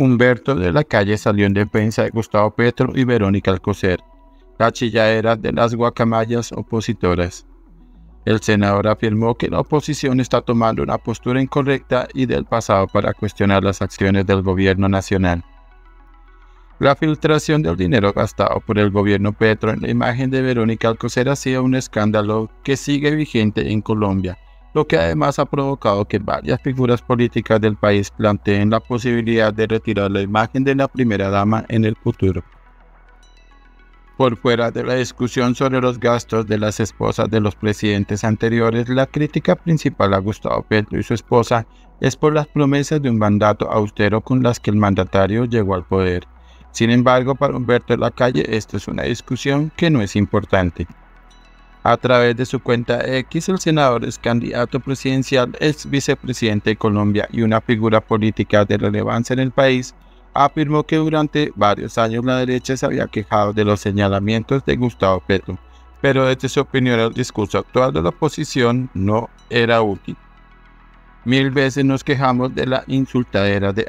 Humberto de la Calle salió en defensa de Gustavo Petro y Verónica Alcocer, la chilladera de las guacamayas opositoras. El senador afirmó que la oposición está tomando una postura incorrecta y del pasado para cuestionar las acciones del gobierno nacional. La filtración del dinero gastado por el gobierno Petro en la imagen de Verónica Alcocer ha sido un escándalo que sigue vigente en Colombia, lo que además ha provocado que varias figuras políticas del país planteen la posibilidad de retirar la imagen de la primera dama en el futuro. Por fuera de la discusión sobre los gastos de las esposas de los presidentes anteriores, la crítica principal a Gustavo Petro y su esposa es por las promesas de un mandato austero con las que el mandatario llegó al poder. Sin embargo, para Humberto de la Calle, esto es una discusión que no es importante. A través de su cuenta X, el senador es candidato presidencial, ex vicepresidente de Colombia y una figura política de relevancia en el país, afirmó que durante varios años la derecha se había quejado de los señalamientos de Gustavo Petro, pero desde su opinión el discurso actual de la oposición no era útil. Mil veces nos quejamos de la insultadera de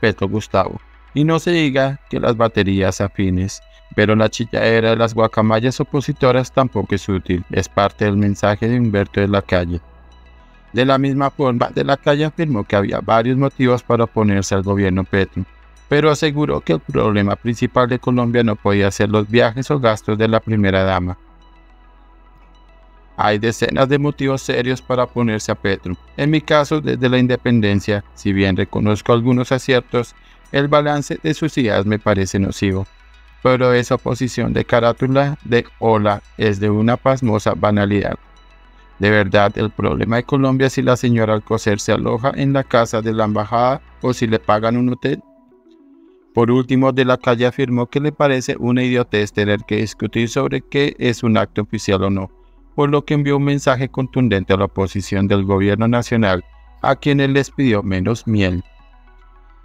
@PetroGustavo. Y no se diga que las baterías afines, pero la chilladera de las guacamayas opositoras tampoco es útil, es parte del mensaje de Humberto de la Calle. De la misma forma, de la Calle afirmó que había varios motivos para oponerse al gobierno Petro, pero aseguró que el problema principal de Colombia no podía ser los viajes o gastos de la primera dama. Hay decenas de motivos serios para oponerse a Petro. En mi caso, desde la independencia, si bien reconozco algunos aciertos, el balance de sus ideas me parece nocivo. Pero esa oposición de carátula de hola es de una pasmosa banalidad. De verdad, el problema de Colombia es si la señora Alcocer se aloja en la casa de la embajada o si le pagan un hotel. Por último, de la Calle afirmó que le parece una idiotez tener que discutir sobre qué es un acto oficial o no, por lo que envió un mensaje contundente a la oposición del gobierno nacional, a quienes les pidió menos miel.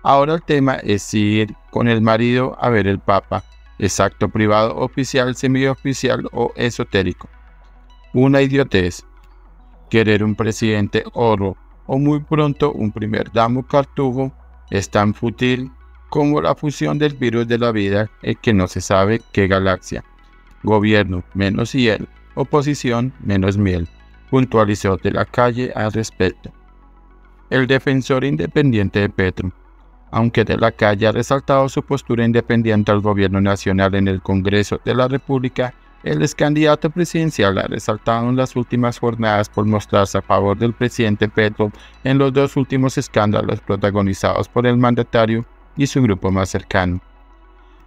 Ahora el tema es ir con el marido a ver el Papa, ¿es acto privado, oficial, semioficial o esotérico? Una idiotez. Querer un presidente oro o muy pronto un primer damo cartujo es tan fútil como la fusión del virus de la vida en que no se sabe qué galaxia. Gobierno menos hiel. Oposición menos miel, puntualizó de la Calle al respecto. El defensor independiente de Petro. Aunque de la Calle ha resaltado su postura independiente al gobierno nacional en el Congreso de la República, el excandidato presidencial ha resaltado en las últimas jornadas por mostrarse a favor del presidente Petro en los dos últimos escándalos protagonizados por el mandatario y su grupo más cercano,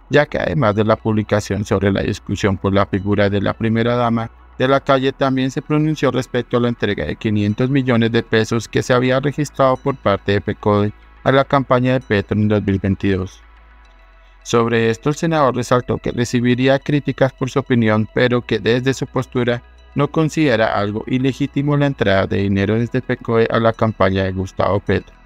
ya que además de la publicación sobre la discusión por la figura de la primera dama, de la Calle también se pronunció respecto a la entrega de 500 millones de pesos que se había registrado por parte de PECODE a la campaña de Petro en 2022. Sobre esto el senador resaltó que recibiría críticas por su opinión, pero que desde su postura no considera algo ilegítimo la entrada de dinero desde PECOE a la campaña de Gustavo Petro.